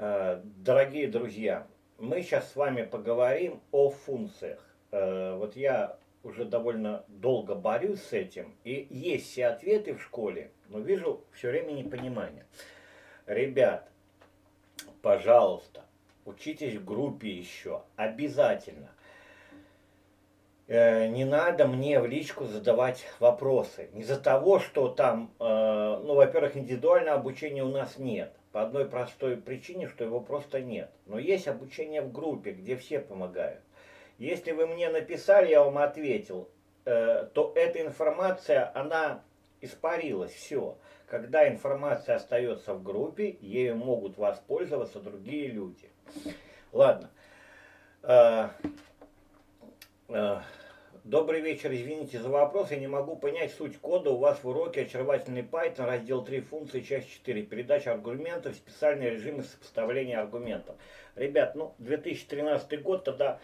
Дорогие друзья, мы сейчас с вами поговорим о функциях. Вот я уже довольно долго борюсь с этим, и есть все ответы в школе, но вижу все время непонимание. Ребят, пожалуйста, учитесь в группе еще, обязательно. Не надо мне в личку задавать вопросы. Из-за того, что там, ну, во-первых, индивидуального обучения у нас нет. По одной простой причине, что его просто нет. Но есть обучение в группе, где все помогают. Если вы мне написали, я вам ответил, то эта информация, она испарилась, все. Когда информация остается в группе, ею могут воспользоваться другие люди. Ладно. Добрый вечер, извините за вопрос, я не могу понять суть кода у вас в уроке «Очаровательный Python», раздел 3 функции, часть 4, передача аргументов, специальные режимы сопоставления аргументов. Ребят, ну 2013 год, тогда,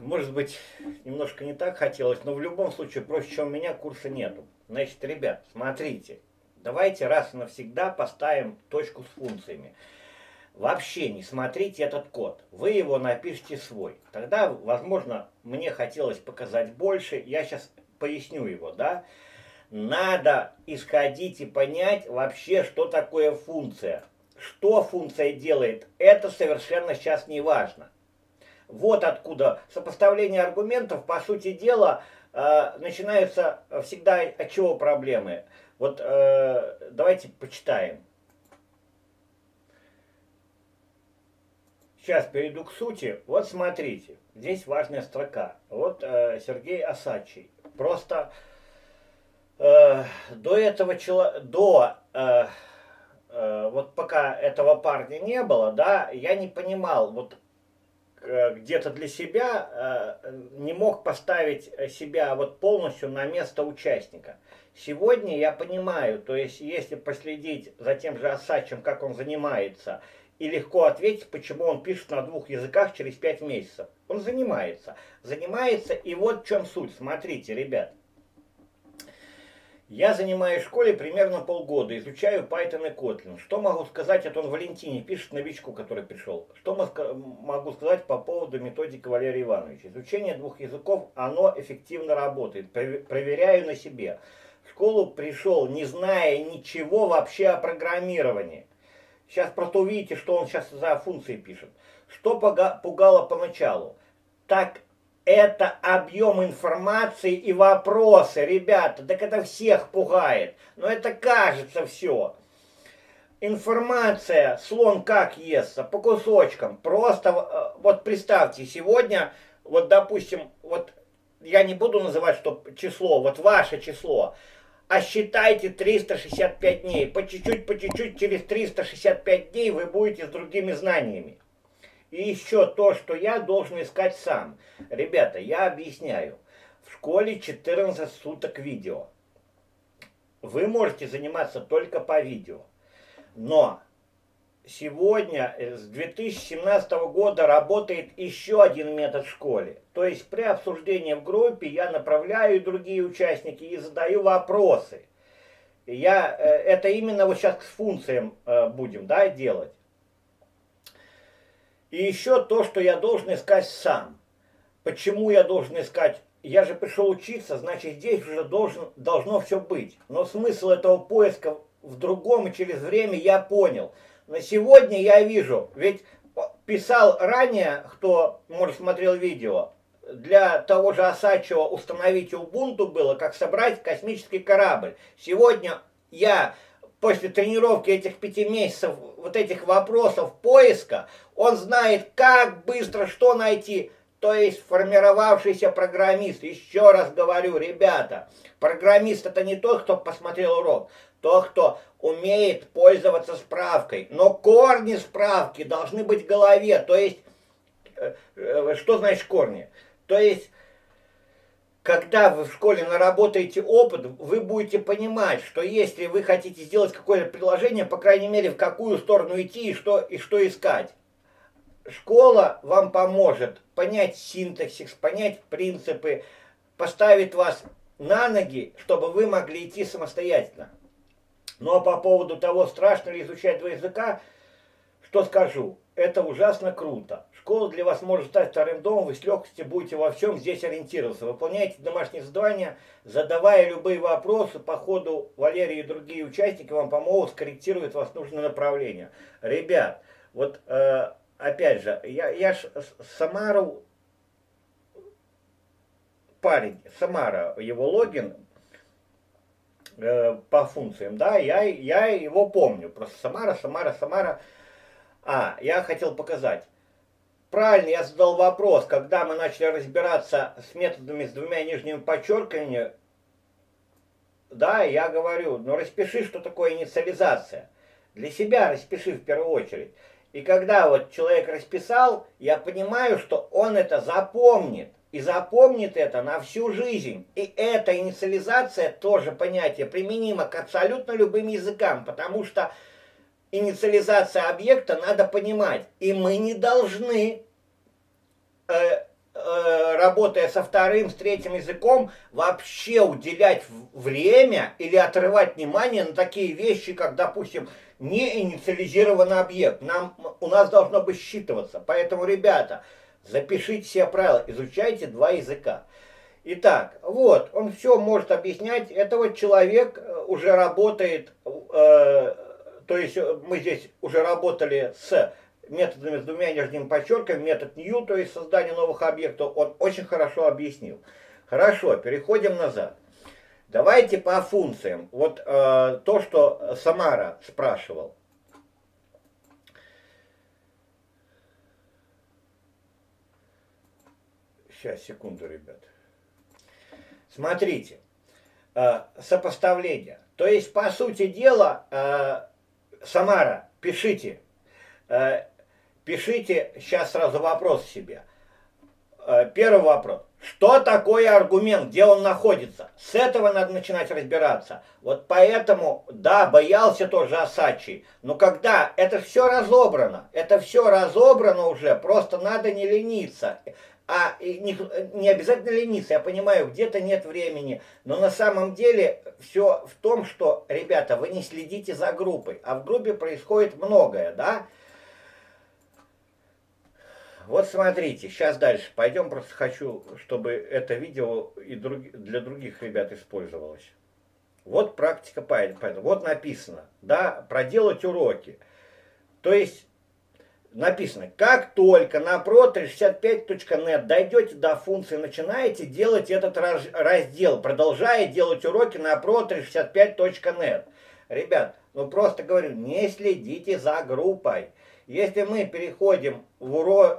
может быть, немножко не так хотелось, но в любом случае, проще, чем у меня, курса нету. Значит, ребят, смотрите, давайте раз и навсегда поставим точку с функциями. Вообще не смотрите этот код, вы его напишите свой. Тогда, возможно, мне хотелось показать больше, я сейчас поясню его, да. Надо исходить и понять вообще, что такое функция. Что функция делает, это совершенно сейчас не важно. Вот откуда сопоставление аргументов, по сути дела, начинается всегда от чего проблемы. Вот давайте почитаем. Сейчас перейду к сути. Вот смотрите, здесь важная строка. Вот Сергей Осадчий. Просто до этого человека, вот пока этого парня не было, да, я не понимал, вот где-то для себя не мог поставить себя вот полностью на место участника. Сегодня я понимаю, то есть если последить за тем же Осадчим, как он занимается, и легко ответить, почему он пишет на двух языках через 5 месяцев. Он занимается. Занимается, и вот в чем суть. Смотрите, ребят. Я занимаюсь в школе примерно полгода, изучаю Python и Kotlin. Что могу сказать, это он Валентине пишет, новичку, который пришел. Что могу сказать по поводу методики Валерия Ивановича? Изучение двух языков, оно эффективно работает. Проверяю на себе. В школу пришел, не зная ничего вообще о программировании. Сейчас просто увидите, что он сейчас за функции пишет. Что пугало поначалу? Так это объем информации и вопросы, ребята. Так это всех пугает. Но это кажется все. Информация, слон как естся, по кусочкам. Просто вот представьте, сегодня, вот допустим, вот я не буду называть, что число, вот ваше число. А считайте 365 дней. По чуть-чуть, через 365 дней вы будете с другими знаниями. И еще то, что я должен искать сам. Ребята, я объясняю. В школе 14 суток видео. Вы можете заниматься только по видео. Но сегодня, с 2017 года, работает еще один метод в школе. То есть при обсуждении в группе я направляю другие участники и задаю вопросы. Я, это именно вот сейчас к функциям будем, да, делать. И еще то, что я должен искать сам. Почему я должен искать? Я же пришел учиться, значит здесь уже должно все быть. Но смысл этого поиска в другом, и через время я понял. На сегодня я вижу, ведь писал ранее, кто, может, смотрел видео, для того же Осадчего установить Ubuntu было, как собрать космический корабль. Сегодня я, после тренировки этих 5 месяцев, вот этих вопросов поиска, он знает, как быстро что найти, то есть формировавшийся программист. Еще раз говорю, ребята, программист это не тот, кто посмотрел урок. Тот, кто умеет пользоваться справкой. Но корни справки должны быть в голове. То есть, что значит корни? То есть, когда вы в школе наработаете опыт, вы будете понимать, что если вы хотите сделать какое-то приложение, по крайней мере, в какую сторону идти и что искать. Школа вам поможет понять синтаксис, понять принципы, поставит вас на ноги, чтобы вы могли идти самостоятельно. Но по поводу того, страшно ли изучать два языка, Что скажу? Это ужасно круто. Школа для вас может стать вторым домом, вы с легкостью будете во всем здесь ориентироваться. Выполняйте домашние задания, задавая любые вопросы по ходу. Валерий и другие участники вам помогут, скорректируют вас в нужное направление. Ребят, вот опять же, Самара, его логин по функциям, да, я его помню. Просто Самара. Я хотел показать. Правильно, я задал вопрос, когда мы начали разбираться с методами с двумя нижними подчеркиваниями. Да, я говорю, ну распиши, что такое инициализация. Для себя распиши в первую очередь. И когда вот человек расписал, я понимаю, что он это запомнит. И запомнит это на всю жизнь. И эта инициализация, тоже понятие, применимо к абсолютно любым языкам, потому что инициализация объекта надо понимать. И мы не должны, работая со вторым, с третьим языком, вообще уделять время или отрывать внимание на такие вещи, как, допустим, не инициализированный объект. У нас должно бы считываться. Поэтому, ребята, запишите все правила, изучайте два языка. Итак, вот, он все может объяснять. Это вот человек уже работает, то есть мы здесь уже работали с методами с двумя нижними подчерками, метод new, то есть создание новых объектов, он очень хорошо объяснил. Хорошо, переходим назад. Давайте по функциям. Вот то, что Самара спрашивал. Сейчас, секунду, ребят. Смотрите, сопоставление. То есть, по сути дела, Самара, пишите. Пишите сейчас сразу вопрос себе. Первый вопрос. Что такое аргумент? Где он находится? С этого надо начинать разбираться. Вот поэтому, да, боялся тоже Осадчий. Но когда это все разобрано уже, просто надо не лениться. Не обязательно лениться, я понимаю, где-то нет времени. Но на самом деле все в том, что, ребята, вы не следите за группой. А в группе происходит многое, да? Вот смотрите, сейчас дальше пойдем. Просто хочу, чтобы это видео и для других ребят использовалось. Вот практика Python. Вот написано, да, проделать уроки. То есть... Написано, как только на Pro365.net дойдете до функции, начинаете делать этот раздел, продолжая делать уроки на Pro365.net. Ребят, ну просто говорю, не следите за группой. Если мы переходим в урок...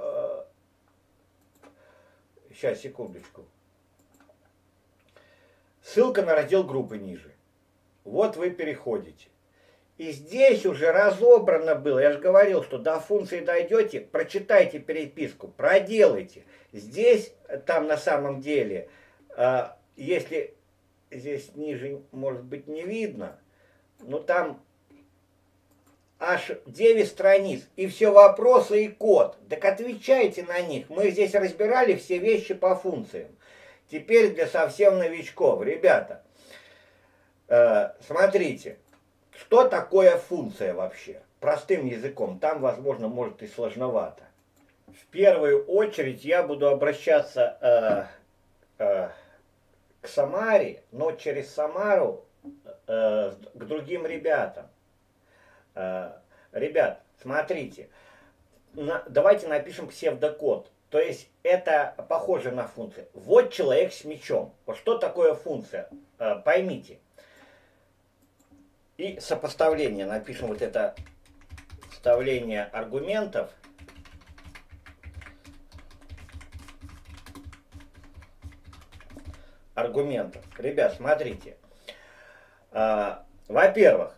Сейчас, секундочку. Ссылка на раздел группы ниже. Вот вы переходите. И здесь уже разобрано было, я же говорил, что до функции дойдете, прочитайте переписку, проделайте. Здесь, там на самом деле, если здесь ниже, может быть, не видно, но там аж 9 страниц, и все вопросы и код. Так отвечайте на них, мы здесь разбирали все вещи по функциям. Теперь для совсем новичков, ребята, смотрите. Что такое функция вообще? Простым языком, там, возможно, может и сложновато. В первую очередь я буду обращаться к Самаре, но через Самару к другим ребятам. Ребят, смотрите, давайте напишем псевдокод. То есть это похоже на функцию. Вот человек с мечом. Что такое функция? Поймите. И сопоставление. Напишем вот это вставление аргументов. Ребят, смотрите. Во-первых,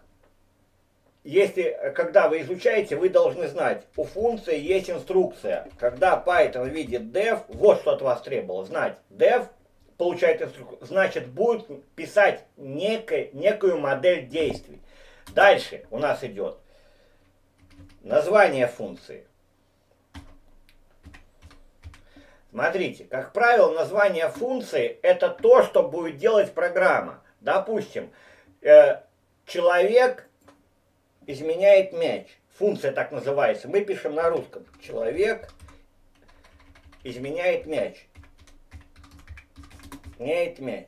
когда вы изучаете, вы должны знать, у функции есть инструкция. Когда Python видит def, вот что от вас требовало. Знать def. Получает инструкцию, значит, будет писать некую модель действий. Дальше у нас идет название функции. Смотрите, как правило, название функции это то, что будет делать программа. Допустим, человек изменяет мяч. функция так называется, мы пишем на русском. Человек изменяет мяч. Меняет мяч.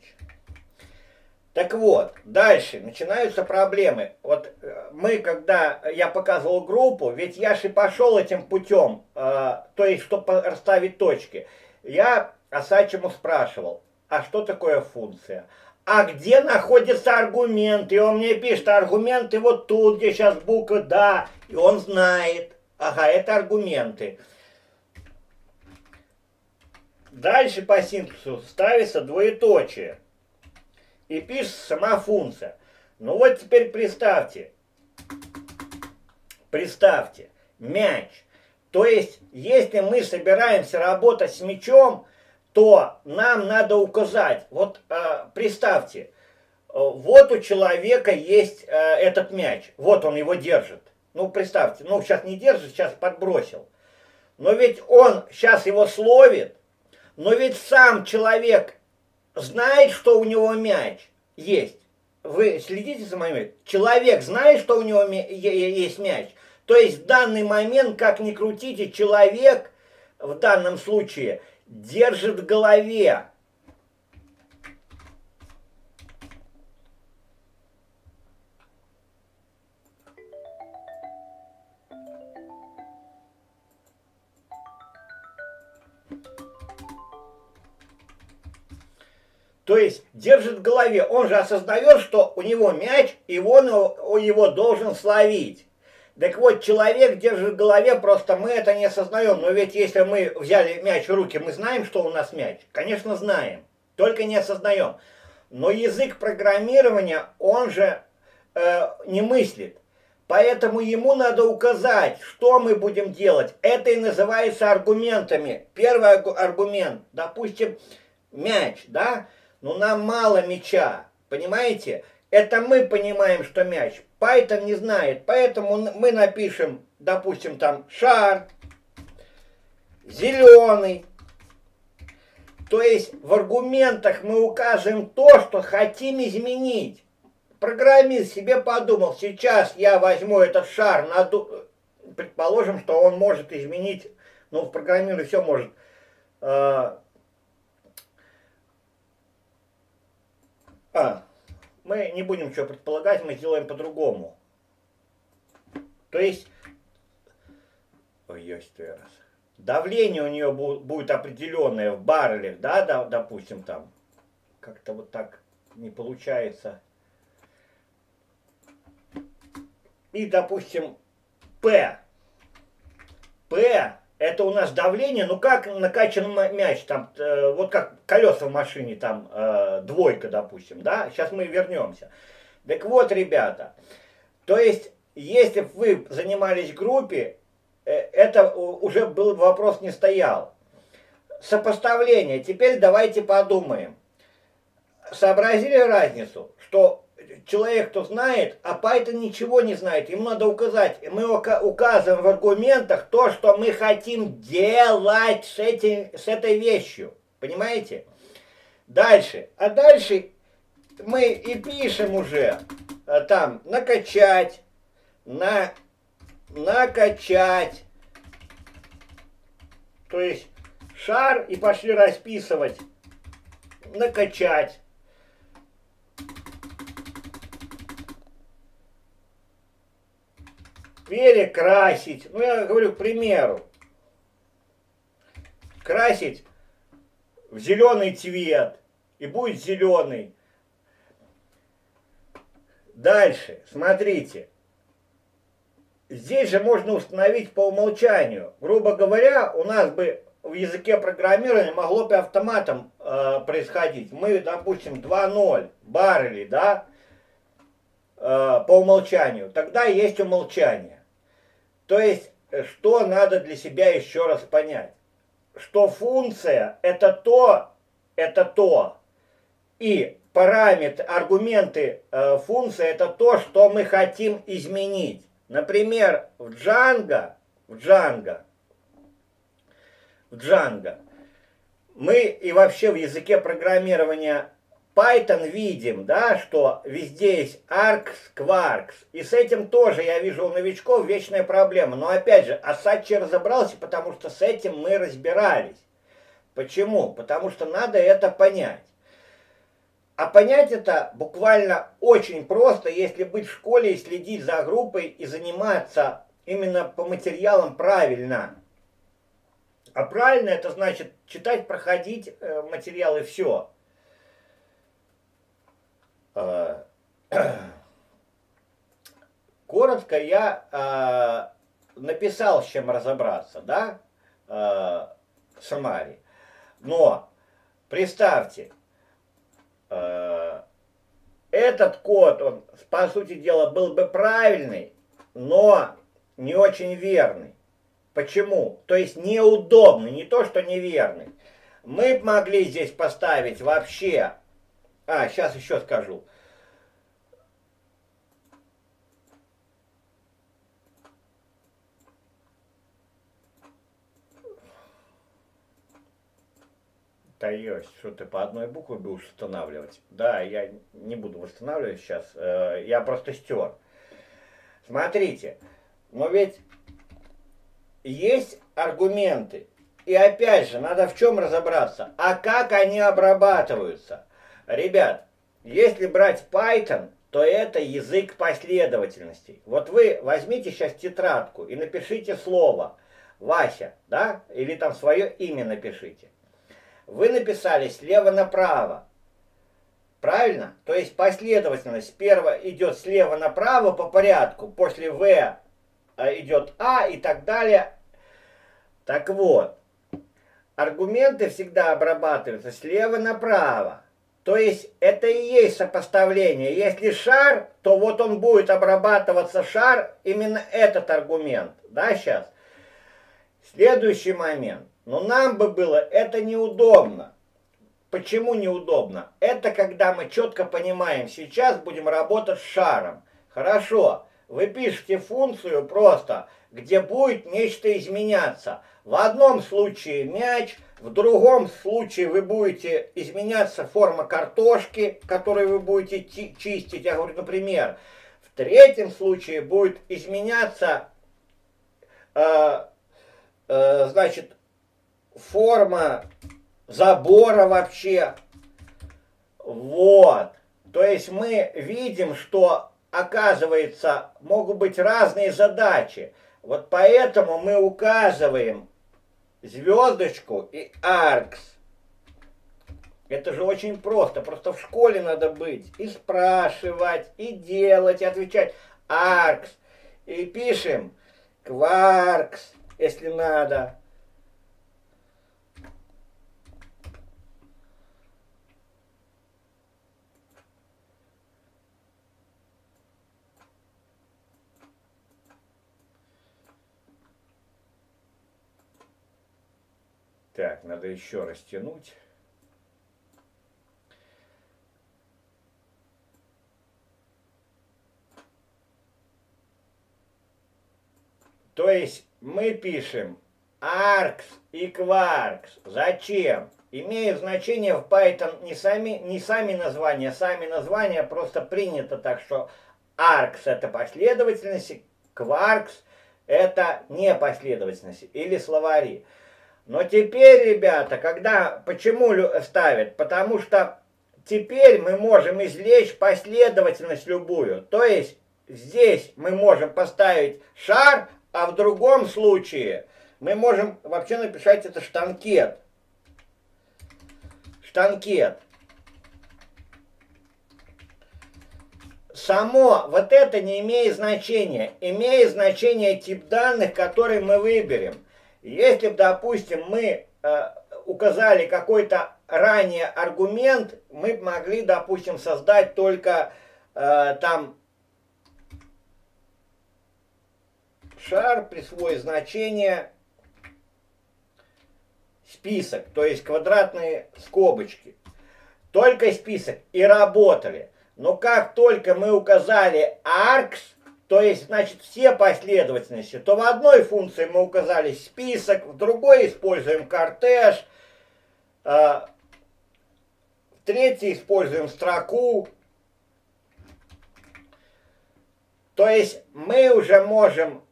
Так вот, дальше начинаются проблемы. Вот мы, когда я показывал группу, ведь я же пошел этим путем, то есть, чтобы расставить точки. Я Осадчему спрашивал, а что такое функция? А где находится аргумент? И он мне пишет, аргументы вот тут, где сейчас буква «да». И он знает. Ага, это аргументы. Дальше по синтаксу ставится двоеточие. И пишется сама функция. Ну вот теперь представьте. Представьте. Мяч. То есть, если мы собираемся работать с мячом, то нам надо указать, вот представьте, вот у человека есть этот мяч, вот он его держит. Ну, представьте, ну, сейчас не держит, сейчас подбросил. Но ведь он сейчас его словит, но ведь сам человек знает, что у него мяч есть. Вы следите за моим? Человек знает, что у него есть мяч. То есть в данный момент, как ни крутите, человек в данном случае держит в голове. То есть держит в голове. Он же осознает, что у него мяч, и он его должен словить. Так вот, человек держит в голове, просто мы это не осознаем. Но ведь если мы взяли мяч в руки, мы знаем, что у нас мяч? Конечно, знаем. Только не осознаем. Но язык программирования, он же не мыслит. Поэтому ему надо указать, что мы будем делать. Это и называется аргументами. Первый аргумент, допустим, мяч, да? Но нам мало мяча, понимаете? Это мы понимаем, что мяч. Python не знает, поэтому мы напишем, допустим, там шар, зеленый. То есть в аргументах мы указываем то, что хотим изменить. Программист себе подумал, сейчас я возьму этот шар, предположим, что он может изменить, ну в программировании все может. Мы не будем что предполагать, мы сделаем по-другому. То есть, давление у нее будет определенное в баррелях, да, допустим, там, как-то вот так не получается. И, допустим, P. P это у нас давление, ну как накачан мяч, там, вот как колеса в машине, там, двойка, допустим, да? Сейчас мы вернемся. Так вот, ребята, то есть, если бы вы занимались в группе, это уже был вопрос не стоял. Сопоставление. Теперь давайте подумаем. Сообразили разницу, что человек, кто знает, а Python ничего не знает. Ему надо указать. Мы указываем в аргументах то, что мы хотим делать с этой вещью. Понимаете? Дальше. А дальше мы и пишем уже там накачать, накачать. То есть шар и пошли расписывать. Накачать. Перекрасить. Ну, я говорю, к примеру. Красить в зеленый цвет. И будет зеленый. Дальше. Смотрите. Здесь же можно установить по умолчанию. Грубо говоря, у нас бы в языке программирования могло бы автоматом происходить. Мы, допустим, 2.0 баррели, да, по умолчанию. Тогда есть умолчание. То есть, что надо для себя еще раз понять? Что функция это то, и параметры, аргументы функции это то, что мы хотим изменить. Например, в Django мы и вообще в языке программирования Python видим, да, что везде есть args, quarks. И с этим тоже, я вижу, у новичков вечная проблема. Но опять же, Осадчий разобрался, потому что с этим мы разбирались. Почему? Потому что надо это понять. А понять это буквально очень просто, если быть в школе и следить за группой, и заниматься именно по материалам правильно. А правильно это значит читать, проходить материалы, все. Коротко я написал, с чем разобраться, да, Самаре. Но представьте, этот код, он, по сути дела, был бы правильный, но не очень верный. Почему? То есть неудобный, не то, что неверный. Мы могли здесь поставить вообще... А, сейчас еще скажу. Да есть, что ты по одной букве будешь восстанавливать. Да, я не буду восстанавливать сейчас. Я просто стер. Смотрите, но ведь есть аргументы. И опять же, надо в чем разобраться. А как они обрабатываются? Ребят, если брать Python, то это язык последовательностей. Вот вы возьмите сейчас тетрадку и напишите слово Вася, да, или там свое имя напишите. Вы написали слева направо, правильно? То есть последовательность сперва идет слева направо по порядку, после В идет А и так далее. Так вот, аргументы всегда обрабатываются слева направо. То есть это и есть сопоставление. Если шар, то вот он будет обрабатываться шар, именно этот аргумент. Да, сейчас. Следующий момент. Но нам бы было это неудобно. Почему неудобно? Это когда мы четко понимаем, сейчас будем работать с шаром. Хорошо. Вы пишете функцию просто, где будет нечто изменяться. В одном случае мяч... В другом случае вы будете изменяться форма картошки, которую вы будете чистить, я говорю, например. В третьем случае будет изменяться, значит, форма забора вообще. Вот. То есть мы видим, что, оказывается, могут быть разные задачи. Вот поэтому мы указываем звездочку и аркс. Это же очень просто. Просто в школе надо быть. И спрашивать, и делать, и отвечать. Аркс. И пишем кваркс, если надо. Так, надо еще растянуть. То есть мы пишем аркс и кваркс. Зачем? Имеют значение в Python не сами названия, сами названия просто принято так, что аркс это последовательности, кваркс это непоследовательности или словари. Но теперь, ребята, когда... Почему ставят? Потому что теперь мы можем извлечь последовательность любую. То есть здесь мы можем поставить шар, а в другом случае мы можем вообще написать это штанкет. Штанкет. Само вот это не имеет значения. Имеет значение тип данных, который мы выберем. Если бы, допустим, мы указали какой-то ранее аргумент, мы могли, допустим, создать только там шар, присвоить значение список, то есть квадратные скобочки. Только список и работали. Но как только мы указали аркс, то есть, значит, все последовательности, то в одной функции мы указали список, в другой используем кортеж, в Третий, используем строку. То есть мы уже можем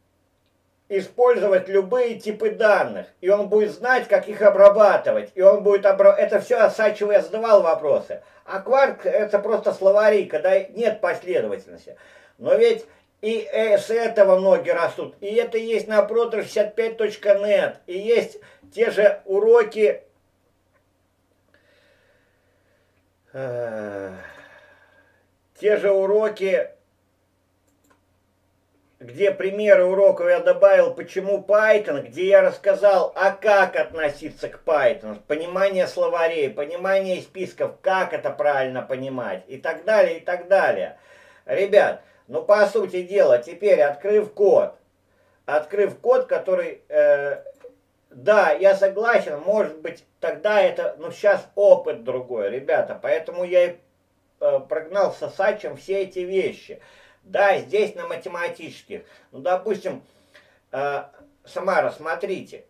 использовать любые типы данных, и он будет знать, как их обрабатывать, и он будет это все Осадчивый задавал вопросы. А кварк — это просто словари, когда нет последовательности. Но ведь и с этого ноги растут, и это есть на Pro365.net, и есть те же уроки где примеры уроков я добавил «Почему Python?», где я рассказал, а как относиться к Python, понимание словарей, понимание списков, как это правильно понимать и так далее, и так далее. Ребят, ну по сути дела, теперь открыв код, который, да, я согласен, может быть, тогда это, ну сейчас опыт другой, ребята, поэтому я и прогнал с Осадчим все эти вещи. Да, здесь на математических. Ну, допустим, Самара, смотрите.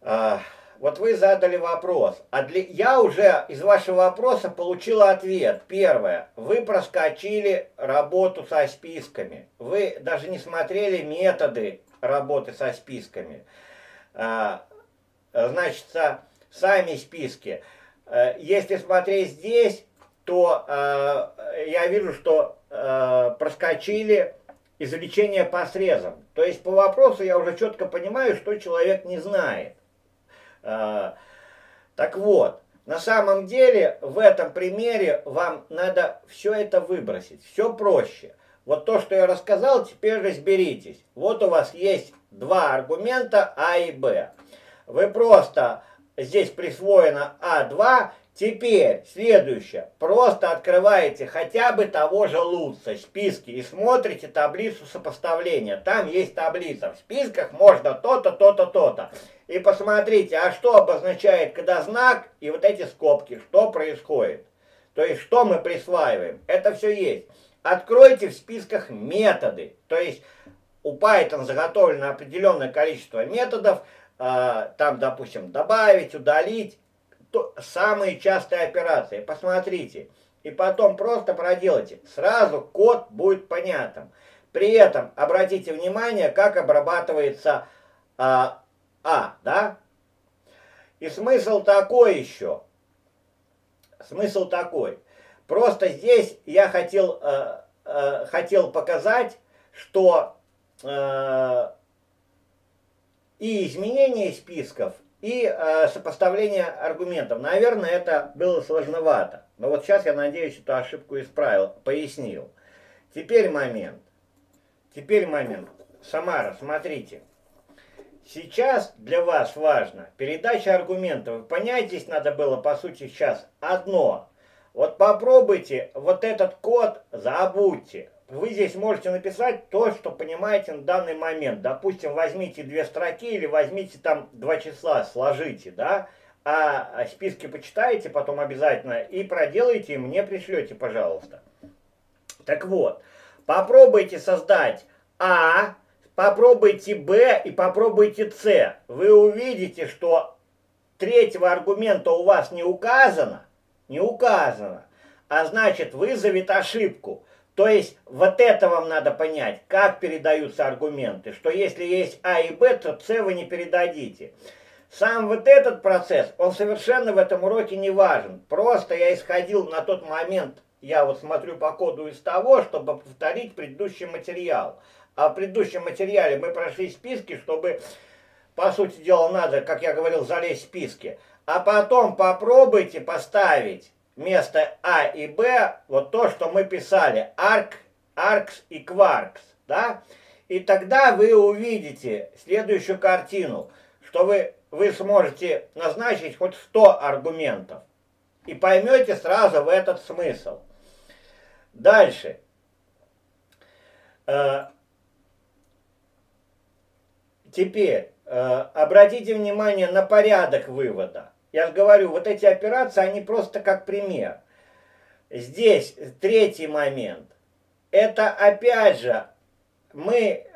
Вот вы задали вопрос. Я уже из вашего вопроса получила ответ. Первое. Вы проскочили работу со списками. Вы даже не смотрели методы работы со списками. Значит, сами списки. Если смотреть здесь, то я вижу, что проскочили извлечение по срезам. То есть по вопросу я уже четко понимаю, что человек не знает. Так вот, на самом деле в этом примере вам надо все это выбросить. Все проще. Вот то, что я рассказал, теперь разберитесь. Вот у вас есть два аргумента А и Б. Вы просто... Здесь присвоено А2. Теперь, следующее, просто открываете хотя бы того же Лутца, списки, и смотрите таблицу сопоставления. Там есть таблица, в списках можно то-то, то-то, то-то. И посмотрите, а что обозначает, когда знак, и вот эти скобки, что происходит. То есть, что мы присваиваем, это все есть. Откройте в списках методы, то есть, у Python заготовлено определенное количество методов, там, допустим, добавить, удалить. Самые частые операции, посмотрите, и потом просто проделайте, сразу код будет понятен. При этом обратите внимание, как обрабатывается да? И смысл такой еще, смысл такой, просто здесь я хотел показать, что и изменение списков, и сопоставление аргументов. Наверное, это было сложновато. Но вот сейчас, я надеюсь, эту ошибку исправил, пояснил. Теперь момент. Самара, смотрите. Сейчас для вас важно передача аргументов. Понять здесь надо было, по сути, сейчас одно. Вот попробуйте вот этот код забудьте. Вы здесь можете написать то, что понимаете на данный момент. Допустим, возьмите две строки или возьмите там два числа, сложите, да? А списки почитаете потом обязательно и проделайте, и мне пришлете, пожалуйста. Так вот, попробуйте создать А, попробуйте Б и попробуйте С. Вы увидите, что третьего аргумента у вас не указано, а значит вызовет ошибку. То есть, вот это вам надо понять, как передаются аргументы, что если есть А и Б, то С вы не передадите. Сам вот этот процесс, он совершенно в этом уроке не важен. Просто я исходил на тот момент, я вот смотрю по коду из того, чтобы повторить предыдущий материал. А в предыдущем материале мы прошли списки, чтобы, по сути дела, надо, как я говорил, залезть в списки. А потом попробуйте поставить вместо А и Б вот то, что мы писали, аркс и кваркс, да? И тогда вы увидите следующую картину, что вы сможете назначить хоть 100 аргументов и поймете сразу в этот смысл. Дальше. Теперь обратите внимание на порядок вывода. Я же говорю, вот эти операции, они просто как пример. Здесь третий момент. Это опять же, мы,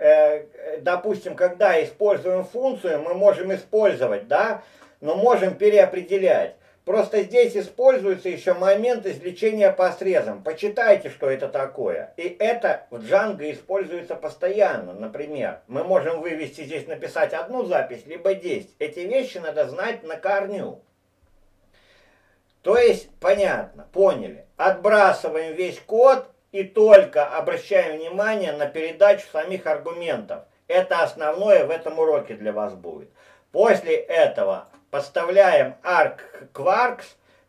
допустим, когда используем функцию, мы можем использовать, да, но можем переопределять. Просто здесь используется еще момент извлечения по срезам. Почитайте, что это такое. И это в Django используется постоянно. Например, мы можем вывести здесь, написать одну запись, либо 10. Эти вещи надо знать на корню. То есть, понятно, поняли. Отбрасываем весь код и только обращаем внимание на передачу самих аргументов. Это основное в этом уроке для вас будет. После этого поставляем arg-quarks,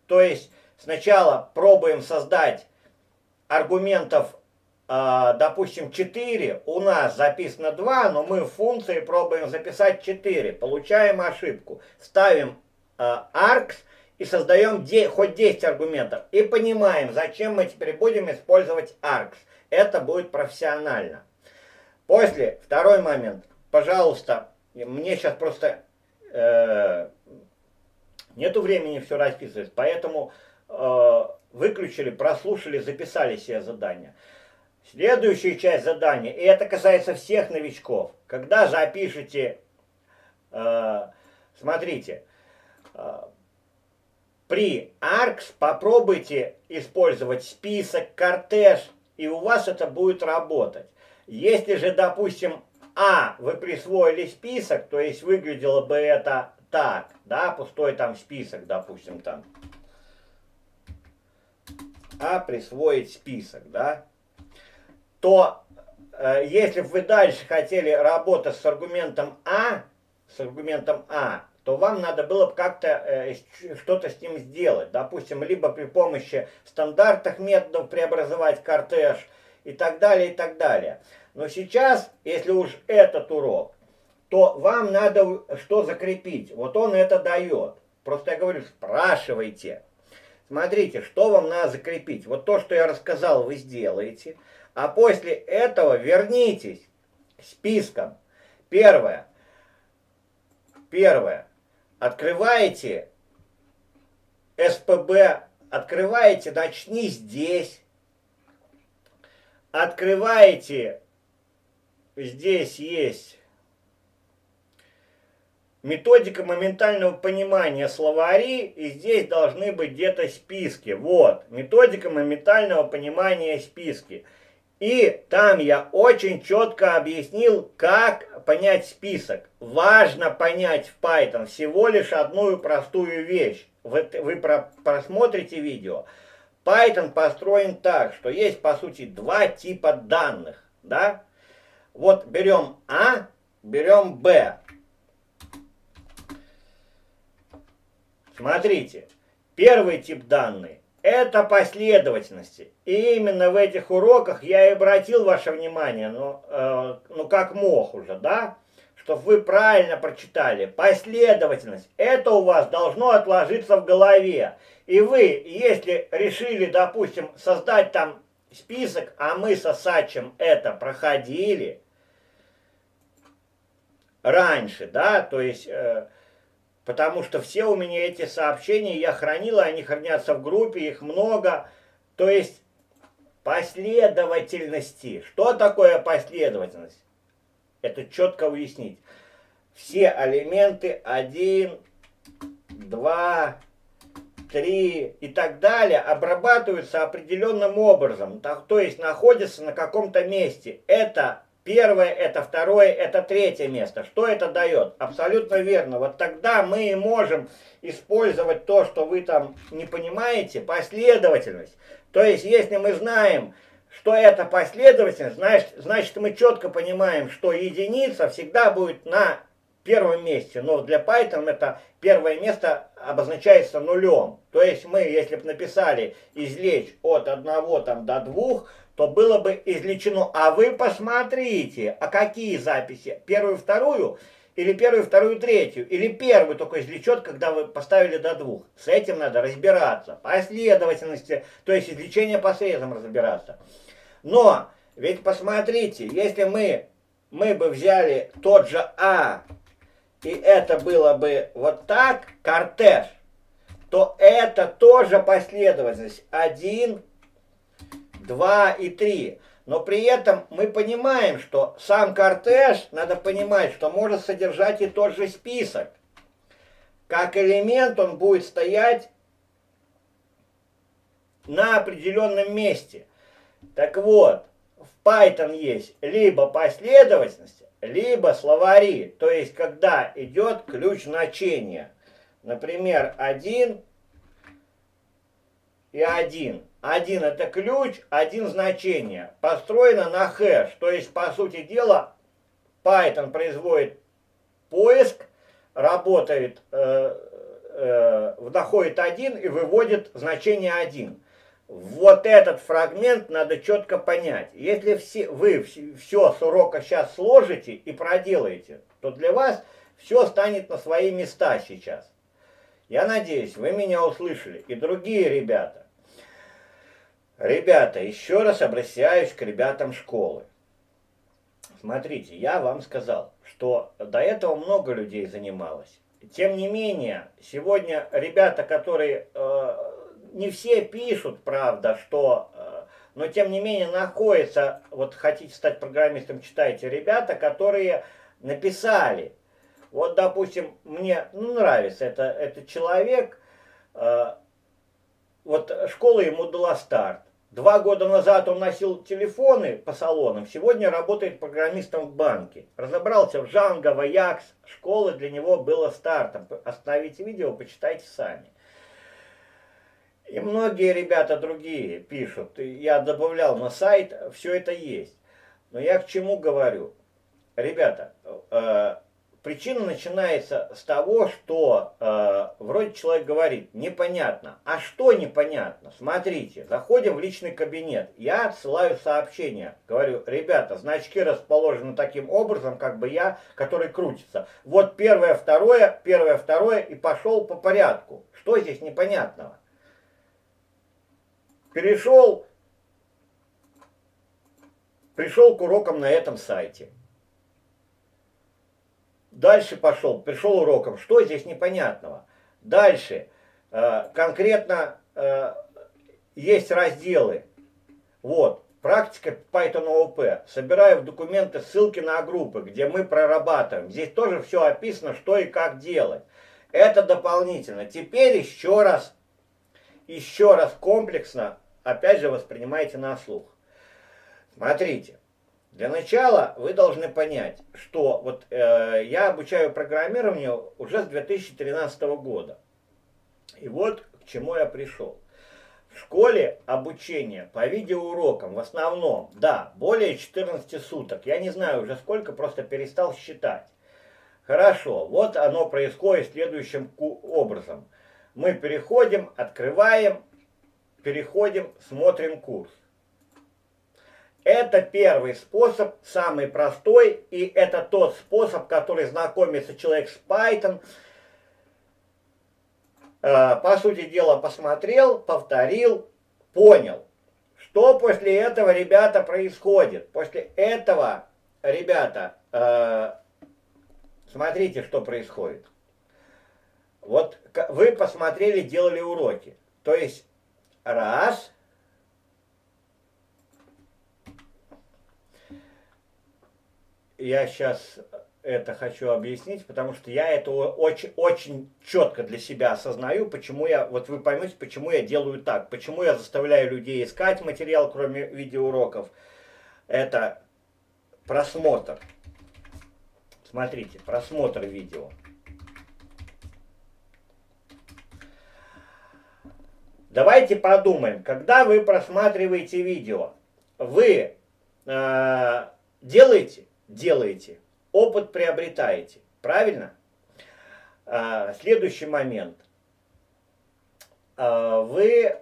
то есть сначала пробуем создать аргументов, допустим, 4. У нас записано 2, но мы в функции пробуем записать 4. Получаем ошибку. Ставим args и создаем хоть 10 аргументов. И понимаем, зачем мы теперь будем использовать args. Это будет профессионально. После, второй момент. Пожалуйста, мне сейчас просто... нету времени все расписывать, поэтому выключили, прослушали, записали себе задание. Следующая часть задания, и это касается всех новичков, когда запишите, смотрите, при ARCS попробуйте использовать список, кортеж, и у вас это будет работать. Если же, допустим, вы присвоили список, то есть выглядело бы это так, да, пустой там список, допустим, там. Присвоить список, да. То, если бы вы дальше хотели работать с аргументом А, то вам надо было бы как-то что-то с ним сделать. Допустим, либо при помощи стандартных методов преобразовать кортеж и так далее, и так далее. Но сейчас, если уж этот урок, то вам надо что закрепить. Вот он это дает. Просто я говорю, спрашивайте. Смотрите, что вам надо закрепить. Вот то, что я рассказал, вы сделаете. А после этого вернитесь к спискам. Первое. Открываете SPB. Открываете, начни здесь. Открываете, здесь есть методика моментального понимания словари, и здесь должны быть где-то списки. Вот, методика моментального понимания списки. И там я очень четко объяснил, как понять список. Важно понять в Python всего лишь одну простую вещь. Вы просмотрите видео. Python построен так, что есть, по сути, два типа данных, да? Вот берем А, берем Б. Смотрите, первый тип данных – это последовательности. И именно в этих уроках я и обратил ваше внимание, ну как мог уже, да? Чтобы вы правильно прочитали. Последовательность. Это у вас должно отложиться в голове. И вы, если решили, допустим, создать там список, а мы с Осадчим это проходили раньше, да, то есть, потому что все у меня эти сообщения я хранил, они хранятся в группе, их много, то есть последовательности. Что такое последовательность? Это четко уяснить. Все элементы 1, 2, 3 и так далее обрабатываются определенным образом. То есть находятся на каком-то месте. Это первое, это второе, это третье место. Что это дает? Абсолютно верно. Вот тогда мы и можем использовать то, что вы там не понимаете, последовательность. То есть если мы знаем... что это последовательность, значит мы четко понимаем, что единица всегда будет на первом месте. Но для Python это первое место обозначается нулем. То есть мы, если бы написали извлечь от 1 там, до 2, то было бы извлечено. А вы посмотрите, а какие записи? Первую, вторую? Или первую, вторую, третью? Или первую только извлечет, когда вы поставили до 2? С этим надо разбираться. Последовательности, то есть извлечение по срезам разбираться. Но, ведь посмотрите, если мы бы взяли тот же А, и это было бы вот так, кортеж, то это тоже последовательность. 1, 2 и 3. Но при этом мы понимаем, что сам кортеж, надо понимать, что может содержать и тот же список. Как элемент он будет стоять на определенном месте. Так вот, в Python есть либо последовательность, либо словари. То есть, когда идет ключ значения. Например, 1 и 1. 1 это ключ, 1 значение. Построено на хэш. То есть, по сути дела, Python производит поиск, работает, находит 1 и выводит значение 1. Вот этот фрагмент надо четко понять. Если вы все с урока сейчас сложите и проделаете, то для вас все станет на свои места сейчас. Я надеюсь, вы меня услышали. И другие ребята. Ребята, еще раз обращаюсь к ребятам школы. Смотрите, я вам сказал, что до этого много людей занималось. Тем не менее, сегодня ребята, которые... не все пишут, правда, что... Но, тем не менее, находятся... Вот хотите стать программистом, читайте. Ребята, которые написали. Вот, допустим, мне нравится этот человек. Вот школа ему дала старт. 2 года назад он носил телефоны по салонам. Сегодня работает программистом в банке. Разобрался в Django, в Ajax. Школа для него была стартом. Остановите видео, почитайте сами. И многие ребята другие пишут, я добавлял на сайт, все это есть. Но я к чему говорю? Ребята, причина начинается с того, что вроде человек говорит, непонятно. А что непонятно? Смотрите, заходим в личный кабинет, я отсылаю сообщение. Говорю, ребята, значки расположены таким образом, как бы я, который крутится. Вот первое, второе, и пошел по порядку. Что здесь непонятного? Пришел к урокам на этом сайте. Дальше пошел, пришел уроком. Что здесь непонятного? Дальше конкретно есть разделы. Вот, практика Python ООП. Собираю в документы ссылки на группы, где мы прорабатываем. Здесь тоже все описано, что и как делать. Это дополнительно. Теперь еще раз комплексно, опять же, воспринимайте на слух. Смотрите, для начала вы должны понять, что вот я обучаю программированию уже с 2013 года. И вот к чему я пришел. В школе обучение по видеоурокам в основном, да, более 14 суток. Я не знаю уже сколько, просто перестал считать. Хорошо, вот оно происходит следующим образом. Мы переходим, открываем, переходим, смотрим курс. Это первый способ, самый простой, и это тот способ, который знакомится человек с Python. По сути дела, посмотрел, повторил, понял. Что после этого, ребята, происходит? После этого, ребята, смотрите, что происходит. Вот вы посмотрели, делали уроки. То есть, раз. Я сейчас это хочу объяснить, потому что я это очень четко для себя осознаю, почему я, вот вы поймете, почему я делаю так, почему я заставляю людей искать материал, кроме видеоуроков. Это просмотр. Смотрите, просмотр видео. Давайте подумаем, когда вы просматриваете видео, вы делаете, опыт приобретаете, правильно? Следующий момент. Вы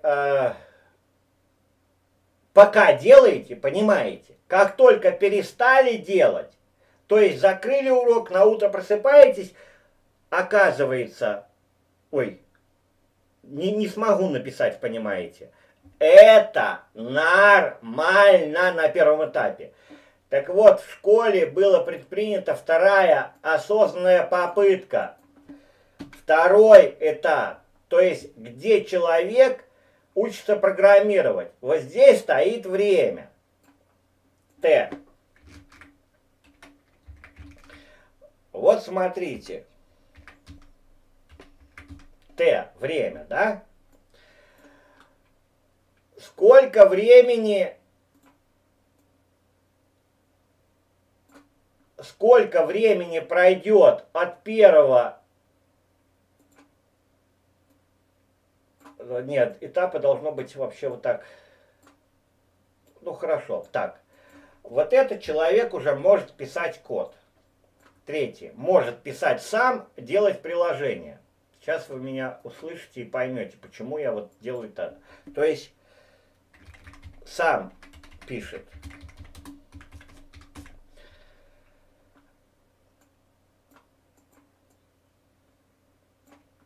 пока делаете, понимаете, как только перестали делать, то есть закрыли урок, на утро просыпаетесь, оказывается, ой, не смогу написать, понимаете. Это нормально на первом этапе. Так вот, в школе была предпринята вторая осознанная попытка. Второй этап. То есть, где человек учится программировать. Вот здесь стоит время. Т. Вот смотрите. Т, время, да? Сколько времени... Сколько времени пройдет от первого... Нет, этапы должно быть вообще вот так. Ну, хорошо. Так. Вот этот человек уже может писать код. Третий. Может писать сам, делать приложение. Сейчас вы меня услышите и поймете, почему я вот делаю так. То есть, сам пишет.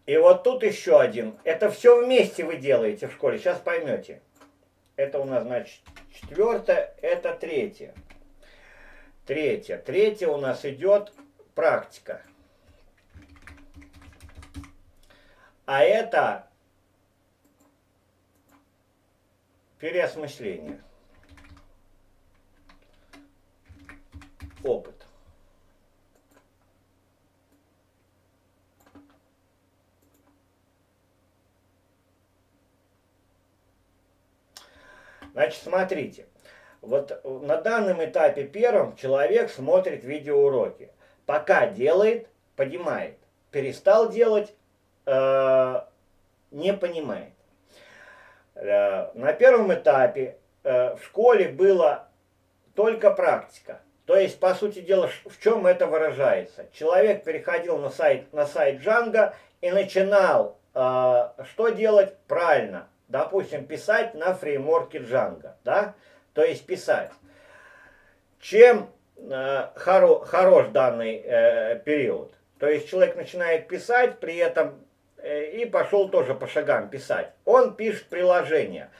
И вот тут еще один. Это все вместе вы делаете в школе. Сейчас поймете. Это у нас, значит, четвертое, это третье. Третье. Третье у нас идет практика. А это переосмысление. Опыт. Значит, смотрите, вот на данном этапе первом человек смотрит видеоуроки. Пока делает, понимает. Перестал делать, не понимает. На первом этапе в школе была только практика. То есть, по сути дела, в чем это выражается? Человек переходил на сайт Django и начинал что делать? Правильно. Допустим, писать на фреймворке Django, да? То есть писать. Чем хорош данный период? То есть человек начинает писать, при этом и пошел тоже по шагам писать. Он пишет приложение.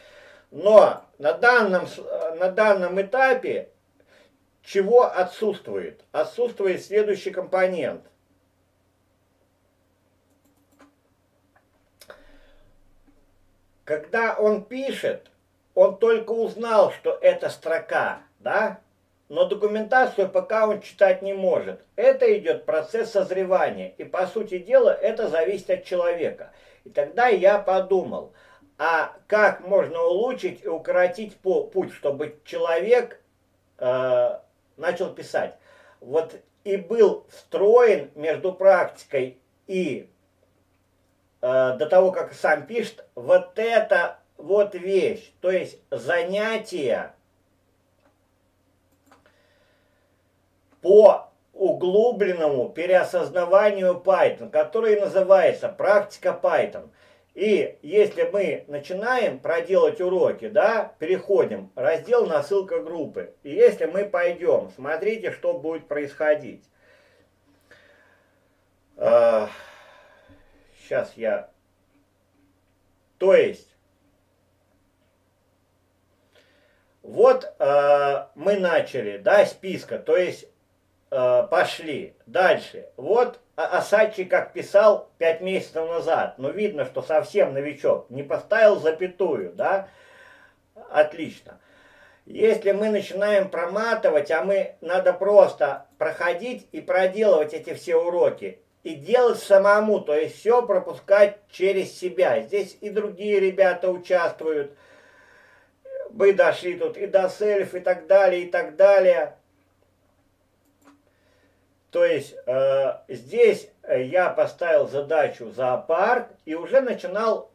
Но на данном этапе чего отсутствует? Отсутствует следующий компонент. Когда он пишет, он только узнал, что это строка, да? Но документацию пока он читать не может. Это идет процесс созревания. И, по сути дела, это зависит от человека. И тогда я подумал, а как можно улучшить и укоротить путь, чтобы человек начал писать. Вот и был встроен между практикой и до того, как сам пишет, вот эта вот вещь, то есть занятие по углубленному переосознаванию Python, которое называется практика Python. И если мы начинаем проделать уроки, да, переходим в раздел «Насылка группы». И если мы пойдем, смотрите, что будет происходить. Сейчас я... То есть, вот мы начали, да, списка, то есть пошли дальше. Вот Осадчий как писал 5 месяцев назад, но видно, что совсем новичок, не поставил запятую, да, отлично. Если мы начинаем проматывать, а мы надо просто проходить и проделывать эти все уроки, и делать самому, то есть все пропускать через себя. Здесь и другие ребята участвуют. Мы дошли тут и до сельф, и так далее, и так далее. То есть здесь я поставил задачу зоопарк и уже начинал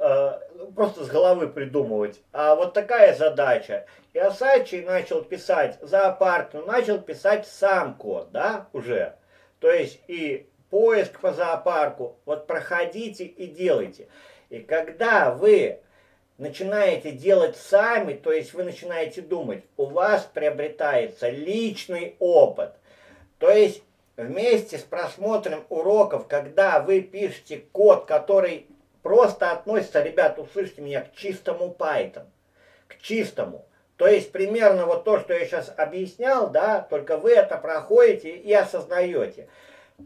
просто с головы придумывать. А вот такая задача. И Осадчий начал писать зоопарк, но начал писать сам код, да, уже. То есть и... поиск по зоопарку, вот проходите и делайте. И когда вы начинаете делать сами, то есть вы начинаете думать, у вас приобретается личный опыт. То есть вместе с просмотром уроков, когда вы пишете код, который просто относится, ребят, услышьте меня, к чистому Python, к чистому. То есть примерно вот то, что я сейчас объяснял, да, только вы это проходите и осознаете.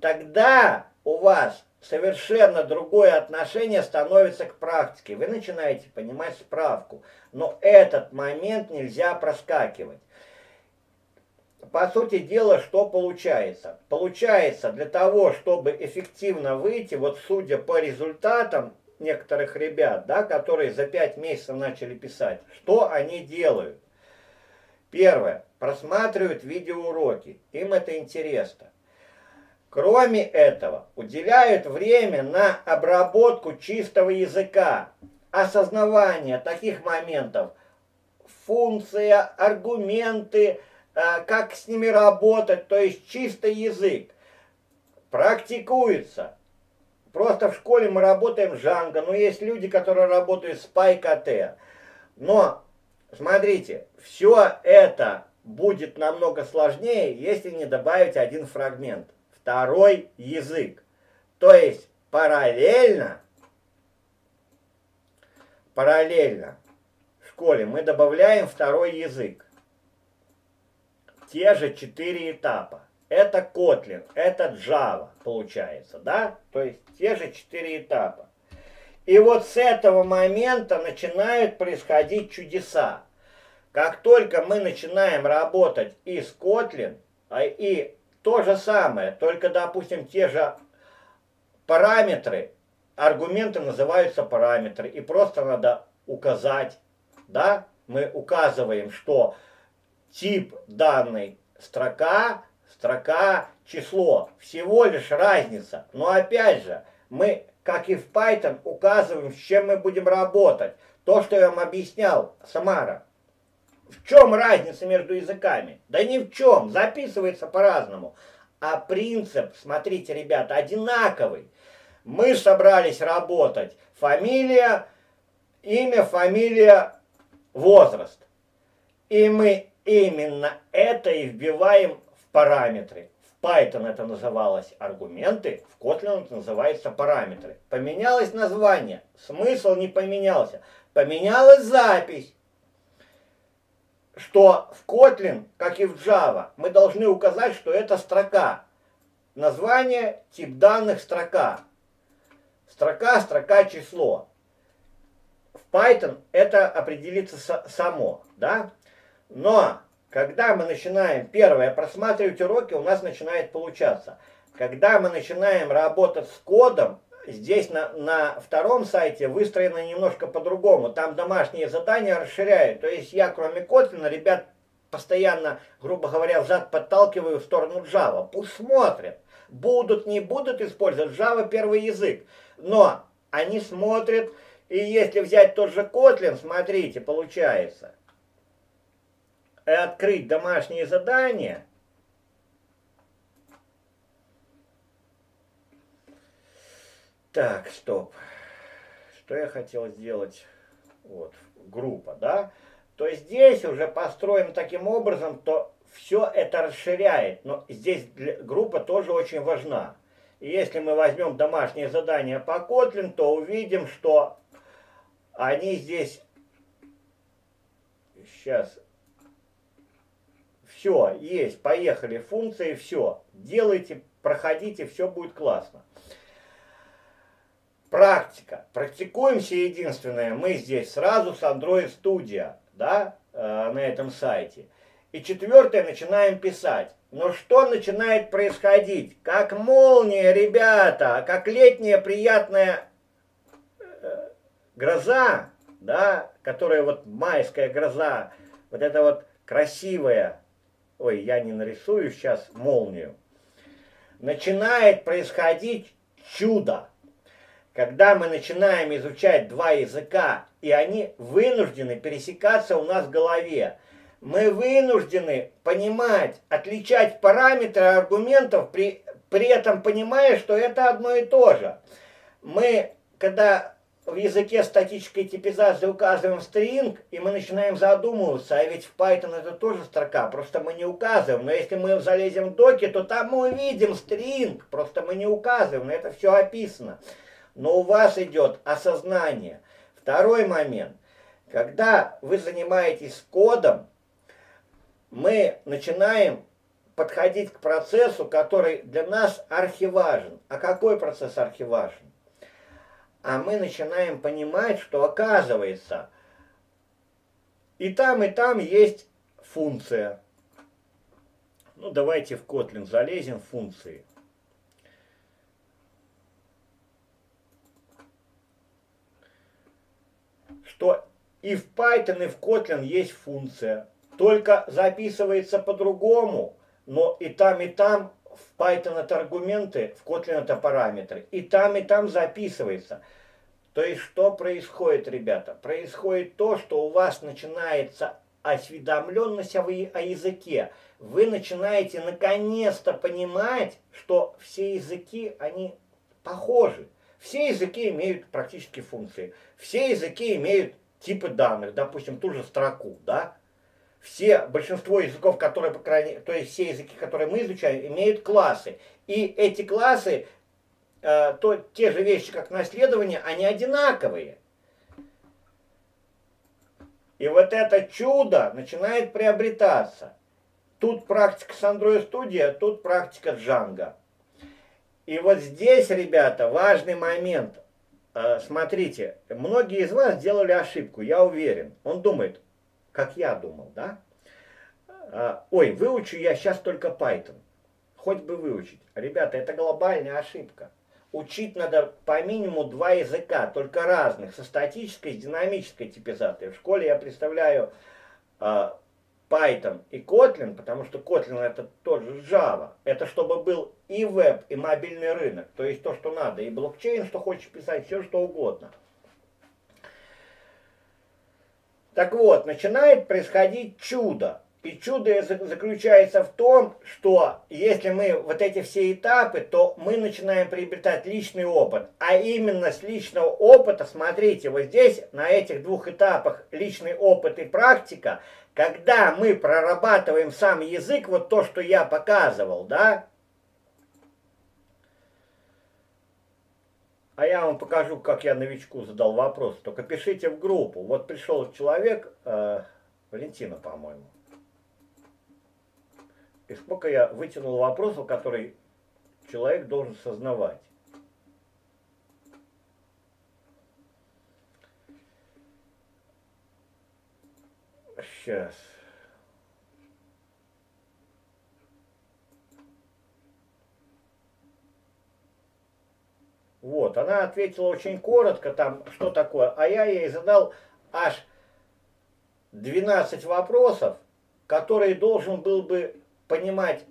Тогда у вас совершенно другое отношение становится к практике. Вы начинаете понимать справку. Но этот момент нельзя проскакивать. По сути дела, что получается? Получается, для того, чтобы эффективно выйти, вот судя по результатам, некоторых ребят, да, которые за 5 месяцев начали писать. Что они делают? Первое. Просматривают видеоуроки. Им это интересно. Кроме этого, уделяют время на обработку чистого языка, осознавание таких моментов, функция, аргументы, как с ними работать, то есть чистый язык. Практикуется. Просто в школе мы работаем с Django, но есть люди, которые работают с PyKT. Но, смотрите, все это будет намного сложнее, если не добавить один фрагмент. Второй язык. То есть параллельно в школе мы добавляем второй язык. Те же 4 этапа. Это Kotlin, это Java получается, да? То есть те же 4 этапа. И вот с этого момента начинают происходить чудеса. Как только мы начинаем работать и с Kotlin, и то же самое, только, допустим, те же параметры, аргументы называются параметры, и просто надо указать, да, мы указываем, что тип данной строка, число, всего лишь разница. Но опять же, мы, как и в Python, указываем, с чем мы будем работать. То, что я вам объяснял, Самара. В чем разница между языками? Да ни в чем, записывается по-разному. А принцип, смотрите, ребята, одинаковый. Мы собрались работать. Фамилия, имя, фамилия, возраст. И мы именно это и вбиваем в параметры. В Python это называлось аргументы, в Kotlin это называется параметры. Поменялось название, смысл не поменялся. Поменялась запись. Что в Kotlin, как и в Java, мы должны указать, что это строка. Название, тип данных, строка. Строка, строка, число. В Python это определится само, да? Но, когда мы начинаем, первое, просматривать уроки, у нас начинает получаться. Когда мы начинаем работать с кодом, здесь на втором сайте выстроено немножко по-другому. Там домашние задания расширяют. То есть я, кроме Kotlin, ребят постоянно, грубо говоря, взад подталкиваю в сторону Java. Пусть смотрят. Будут, не будут использовать Java первый язык. Но они смотрят. И если взять тот же Kotlin, смотрите, получается. И открыть домашние задания. Так, стоп. Что я хотел сделать? Вот, группа, да? То есть здесь уже построим таким образом, то все это расширяет. Но здесь группа тоже очень важна. И если мы возьмем домашние задания по Kotlin, то увидим, что они здесь... Сейчас... Все, есть, поехали, функции, все. Делайте, проходите, все будет классно. Практика. Практикуемся единственное. Мы здесь сразу с Android Studio, да, на этом сайте. И четвертое, начинаем писать. Но что начинает происходить? Как молния, ребята, как летняя приятная гроза, да, которая вот майская гроза, вот эта вот красивая, ой, я не нарисую сейчас молнию, начинает происходить чудо. Когда мы начинаем изучать два языка, и они вынуждены пересекаться у нас в голове, мы вынуждены понимать, отличать параметры аргументов, при этом понимая, что это одно и то же. Мы, когда в языке статической типизации указываем string, и мы начинаем задумываться, а ведь в Python это тоже строка, просто мы не указываем. Но если мы залезем в доки, то там мы увидим string, просто мы не указываем, но это все описано. Но у вас идет осознание. Второй момент. Когда вы занимаетесь кодом, мы начинаем подходить к процессу, который для нас архиважен. А какой процесс архиважен? А мы начинаем понимать, что оказывается, и там есть функция. Ну, давайте в Kotlin залезем в функции. что и в Python, и в Kotlin есть функция. Только записывается по-другому, но и там в Python это аргументы, в Kotlin это параметры. И там записывается. То есть что происходит, ребята? Происходит то, что у вас начинается осведомленность о языке. Вы начинаете наконец-то понимать, что все языки, они похожи. Все языки имеют практически функции. Все языки имеют типы данных, допустим, ту же строку, да? Все, большинство языков, которые, по крайней мере, то есть все языки, которые мы изучаем, имеют классы. И эти классы, те же вещи, как наследование, они одинаковые. И вот это чудо начинает приобретаться. Тут практика с Android Studio, тут практика Django. И вот здесь, ребята, важный момент. Смотрите, многие из вас сделали ошибку, я уверен. Он думает, как я думал, да? Ой, выучу я сейчас только Python. Хоть бы выучить. Ребята, это глобальная ошибка. Учить надо по минимуму два языка, только разных, со статической и динамической типизацией. В школе я представляю Python и Kotlin, потому что Kotlin это тот же Java. Это чтобы был и веб, и мобильный рынок, то есть то, что надо, и блокчейн, что хочешь писать, все что угодно. Так вот, начинает происходить чудо. И чудо заключается в том, что если мы вот эти все этапы, то мы начинаем приобретать личный опыт. А именно с личного опыта, смотрите, вот здесь, на этих двух этапах, личный опыт и практика, когда мы прорабатываем сам язык, вот то, что я показывал, да? А я вам покажу, как я новичку задал вопрос. Только пишите в группу. Вот пришел человек, Валентина, по-моему. И сколько я вытянул вопросов, которые человек должен сознавать. Сейчас. Вот, она ответила очень коротко, там, что такое. А я ей задал аж 12 вопросов, которые должен был бы понимать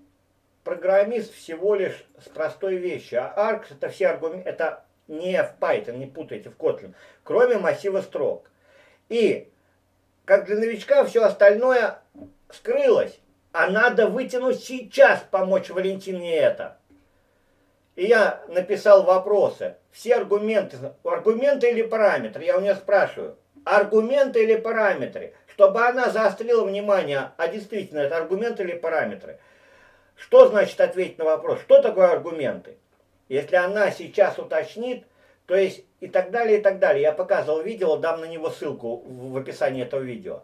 программист всего лишь с простой вещи. А ARGS это все аргументы, это не в Python, не путайте, в Kotlin, кроме массива строк. И как для новичка все остальное скрылось, а надо вытянуть сейчас, помочь Валентине это. И я написал вопросы, все аргументы или параметры, я у нее спрашиваю. Аргументы или параметры, чтобы она заострила внимание, а действительно это аргументы или параметры. Что значит ответить на вопрос, что такое аргументы? Если она сейчас уточнит, то есть и так далее, и так далее. Я показывал видео, дам на него ссылку в описании этого видео.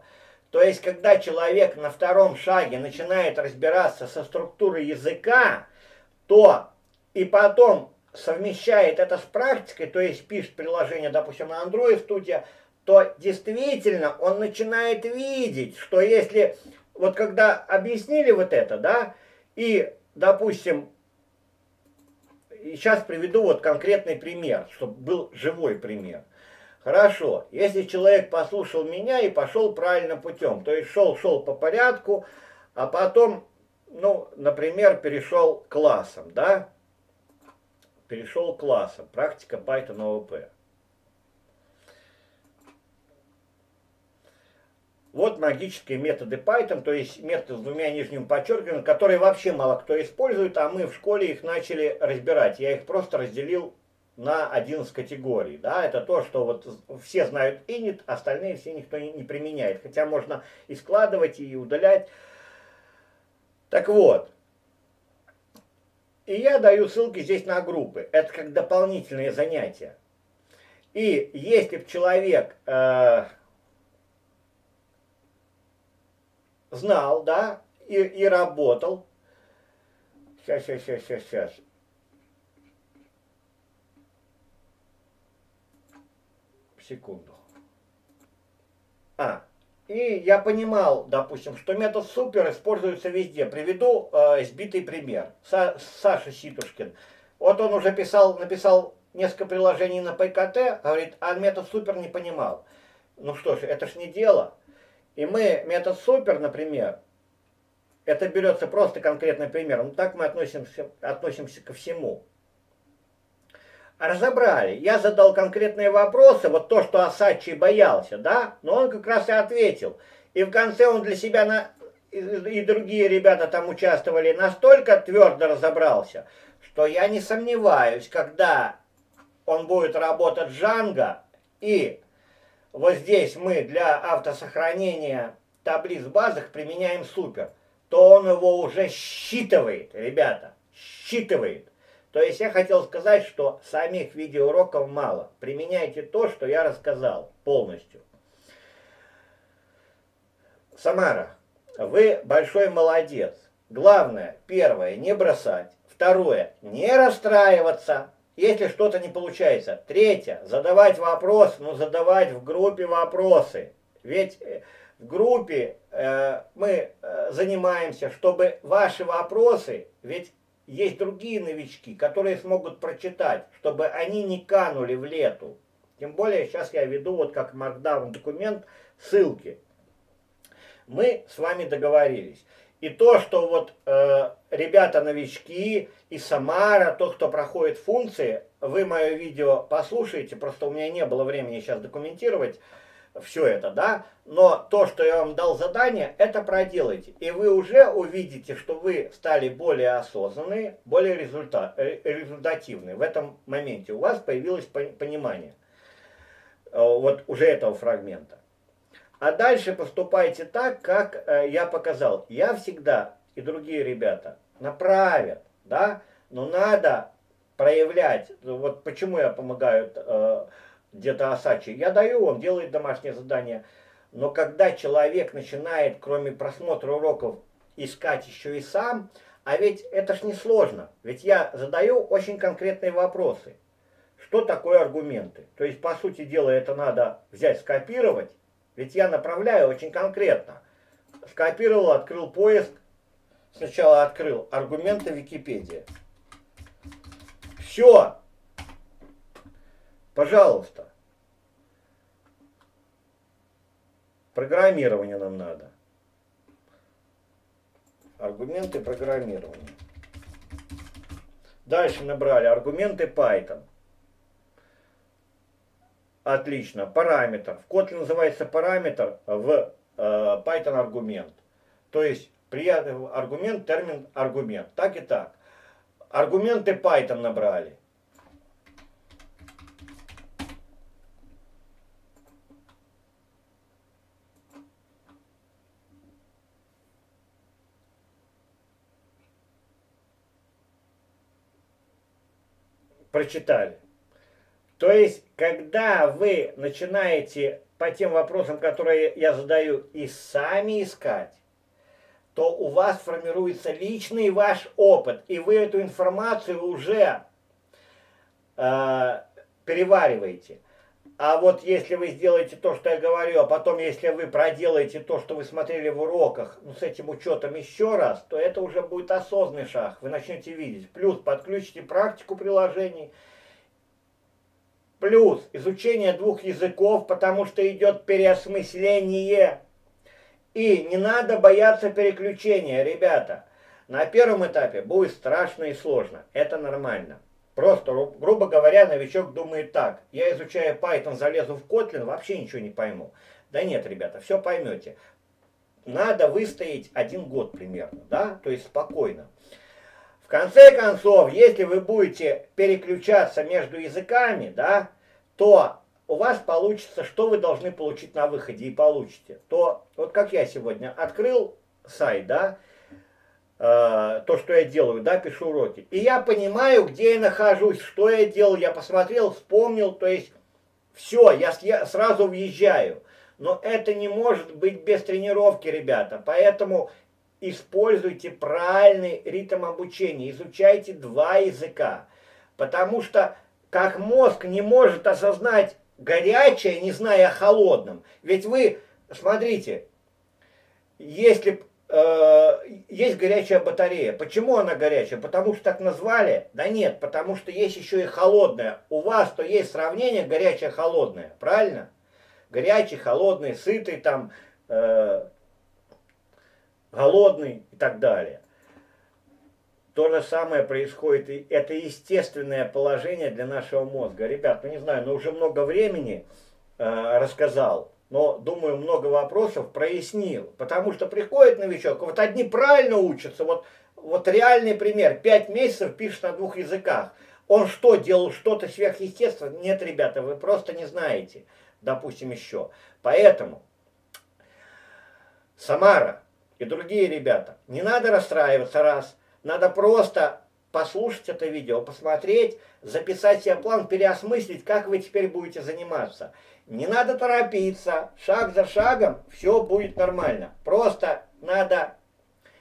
То есть, когда человек на втором шаге начинает разбираться со структурой языка, то и потом совмещает это с практикой, то есть пишет приложение, допустим, на Android Studio, то действительно он начинает видеть, что если, вот когда объяснили вот это, да, и, допустим, сейчас приведу вот конкретный пример, чтобы был живой пример. Хорошо, если человек послушал меня и пошел правильным путем, то есть шел по порядку, а потом, ну, например, перешел классом, да, перешел классом, практика Python OOP. Вот магические методы Python, то есть методы с двумя нижними подчеркиваниями, которые вообще мало кто использует, а мы в школе их начали разбирать. Я их просто разделил на 11 категорий. Да? Это то, что вот все знают init, остальные все никто не применяет. Хотя можно и складывать, и удалять. Так вот. И я даю ссылки здесь на группы. Это как дополнительные занятия. И если бы человек... знал, да, и работал. Сейчас. Секунду. И я понимал, допустим, что метод супер используется везде. Приведу избитый пример. Саша Ситушкин. Вот он уже написал несколько приложений на ПКТ, говорит, а метод супер не понимал. Ну что ж, это ж не дело. И мы метод супер, например, это берется просто конкретный пример. Ну так мы относимся ко всему. Разобрали. Я задал конкретные вопросы, вот то, что Осадчий боялся, да? Но он как раз и ответил. И в конце он для себя, и другие ребята там участвовали, настолько твердо разобрался, что я не сомневаюсь, когда он будет работать Django, и вот здесь мы для автосохранения таблиц в базах применяем супер, то он его уже считывает, ребята, считывает. То есть я хотел сказать, что самих видеоуроков мало. Применяйте то, что я рассказал полностью. Самара, вы большой молодец. Главное, первое, не бросать. Второе, не расстраиваться, если что-то не получается. Третье, задавать вопрос, но задавать в группе вопросы. Ведь в группе мы занимаемся, чтобы ваши вопросы, ведь есть другие новички, которые смогут прочитать, чтобы они не канули в лету. Тем более, сейчас я веду, вот как маркдаун документ, ссылки. Мы с вами договорились. И то, что вот ребята-новички и Самара, тот, кто проходит функции, вы мое видео послушаете, просто у меня не было времени сейчас документировать все это, да, но то, что я вам дал задание, это проделайте. И вы уже увидите, что вы стали более осознанные, более результативны. В этом моменте у вас появилось понимание вот уже этого фрагмента. А дальше поступайте так, как я показал. Я всегда и другие ребята направят, да, но надо проявлять. Вот почему я помогаю где-то Осадчий. Я даю, он делает домашнее задание. Но когда человек начинает, кроме просмотра уроков, искать еще и сам, а ведь это ж не сложно. Ведь я задаю очень конкретные вопросы. Что такое аргументы? То есть, по сути дела, это надо взять, скопировать. Ведь я направляю очень конкретно. Скопировал, открыл поиск. Сначала открыл аргументы Википедии. Все. Пожалуйста. Программирование нам надо. Аргументы программирования. Дальше набрали аргументы Python. Отлично. Параметр. В Kotlin называется параметр, в Python аргумент. То есть приятный аргумент, термин аргумент. Так и так. Аргументы Python набрали. Прочитали. То есть, когда вы начинаете по тем вопросам, которые я задаю, и сами искать, то у вас формируется личный ваш опыт, и вы эту информацию уже перевариваете. А вот если вы сделаете то, что я говорю, а потом если вы проделаете то, что вы смотрели в уроках, ну, с этим учетом еще раз, то это уже будет осознанный шаг, вы начнете видеть. Плюс подключите практику приложений, плюс изучение двух языков, потому что идет переосмысление. И не надо бояться переключения, ребята. На первом этапе будет страшно и сложно, это нормально. Просто, грубо говоря, новичок думает так. Я изучаю Python, залезу в Kotlin, вообще ничего не пойму. Да нет, ребята, все поймете. Надо выстоять 1 год примерно, да, то есть спокойно. В конце концов, если вы будете переключаться между языками, да, то у вас получится, что вы должны получить на выходе и получите. То, вот как я сегодня открыл сайт, да, то, что я делаю, да, пишу уроки. И я понимаю, где я нахожусь, что я делал, я посмотрел, вспомнил, то есть все, я сразу въезжаю. Но это не может быть без тренировки, ребята, поэтому используйте правильный ритм обучения, изучайте 2 языка, потому что как мозг не может осознать горячее, не зная о холодном. Ведь вы, смотрите, если есть горячая батарея. Почему она горячая? Потому что так назвали? Да нет, потому что есть еще и холодная. У вас то есть сравнение горячее-холодное, правильно? горячий, холодный, сытый, там, голодный и так далее. То же самое происходит, и это естественное положение для нашего мозга. Ребят, ну не знаю, но уже много времени рассказал, но, думаю, много вопросов прояснил. Потому что приходит новичок, вот одни правильно учатся, вот реальный пример, 5 месяцев пишет на 2 языках. Он что, делал что-то сверхъестественное? Нет, ребята, вы просто не знаете, допустим, еще. Поэтому, Самара и другие ребята, не надо расстраиваться, раз. Надо просто послушать это видео, посмотреть, записать себе план, переосмыслить, как вы теперь будете заниматься. Не надо торопиться, шаг за шагом все будет нормально. Просто надо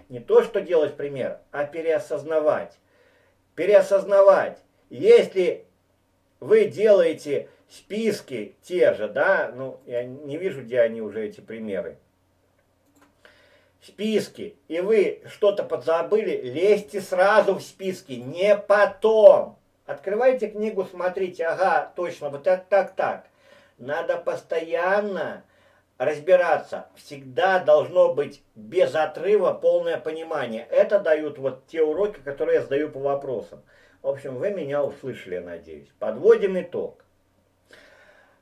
не то, что делать пример, а переосознавать. Переосознавать. Если вы делаете списки те же, да, ну, я не вижу, где они уже, эти примеры. Списки, и вы что-то подзабыли, лезьте сразу в списки, не потом. Открывайте книгу, смотрите, ага, точно, вот так. Надо постоянно разбираться. Всегда должно быть без отрыва полное понимание. Это дают вот те уроки, которые я сдаю по вопросам. В общем, вы меня услышали, надеюсь. Подводим итог.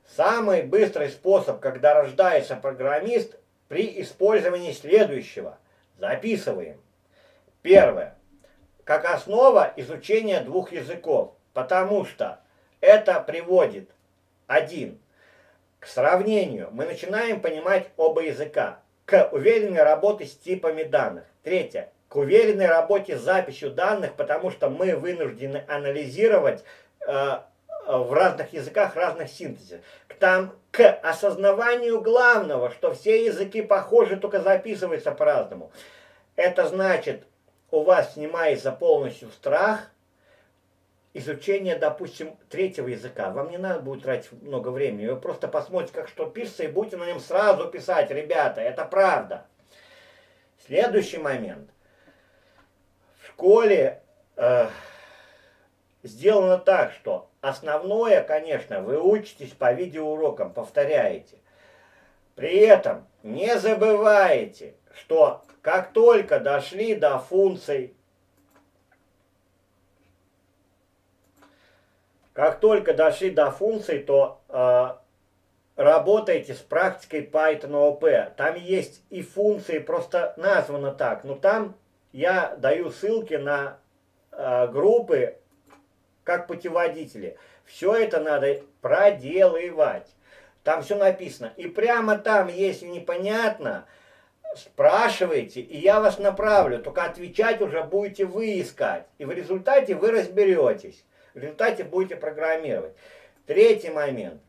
Самый быстрый способ, когда рождается программист, при использовании следующего. Записываем. Первое. Как основа изучения 2 языков. Потому что это приводит, 1. К сравнению. Мы начинаем понимать оба языка. К уверенной работе с типами данных. 3. К уверенной работе с записью данных, потому что мы вынуждены анализировать в разных языках, разных синтезах. К осознаванию главного, что все языки похожи, только записываются по-разному. Это значит, у вас снимается полностью страх изучения, допустим, 3-го языка. Вам не надо будет тратить много времени. Вы просто посмотрите, как что пишется, и будете на нем сразу писать. Ребята, это правда. Следующий момент. В школе сделано так, что основное, конечно, вы учитесь по видеоурокам, повторяете. При этом не забывайте, что как только дошли до функций, то работаете с практикой Python OP. Там есть и функции, просто названо так. Но там я даю ссылки на группы, как путеводители. Все это надо проделывать. Там все написано. И прямо там, если непонятно, спрашивайте, и я вас направлю. Только отвечать уже будете вы искать. И в результате вы разберетесь. В результате будете программировать. Третий момент.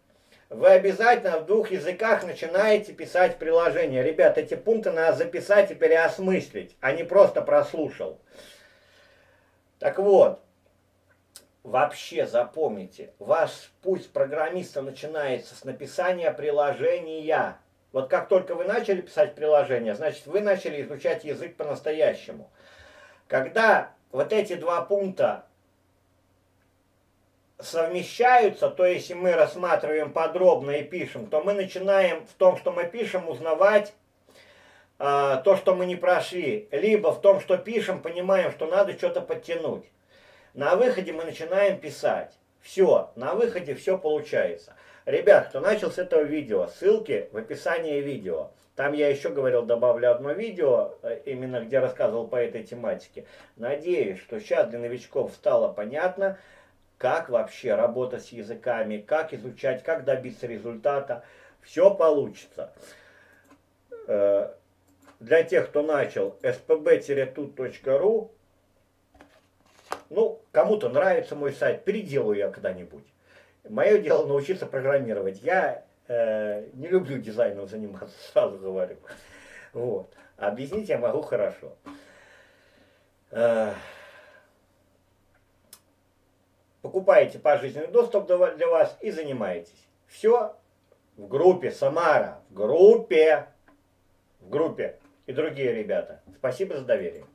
Вы обязательно в 2 языках начинаете писать приложение. Ребят, эти пункты надо записать и переосмыслить, а не просто прослушал. Так вот. Вообще запомните, ваш путь программиста начинается с написания приложения. Вот как только вы начали писать приложение, значит вы начали изучать язык по-настоящему. Когда вот эти 2 пункта совмещаются, то если мы рассматриваем подробно и пишем, то мы начинаем в том, что мы пишем, узнавать то, что мы не прошли. Либо в том, что пишем, понимаем, что надо что-то подтянуть. На выходе мы начинаем писать. Все, на выходе все получается. Ребят, кто начал с этого видео, ссылки в описании видео. Там я еще говорил, добавлю одно видео, именно где рассказывал по этой тематике. Надеюсь, что сейчас для новичков стало понятно, как вообще работать с языками, как изучать, как добиться результата. Все получится. Для тех, кто начал, spb-tut.ru. Ну, кому-то нравится мой сайт, переделаю я когда-нибудь. Мое дело научиться программировать. Я не люблю дизайном заниматься, сразу говорю. Вот. Объяснить я могу хорошо. Покупаете пожизненный доступ для вас и занимаетесь. Все в группе Самара, в группе и другие ребята. Спасибо за доверие.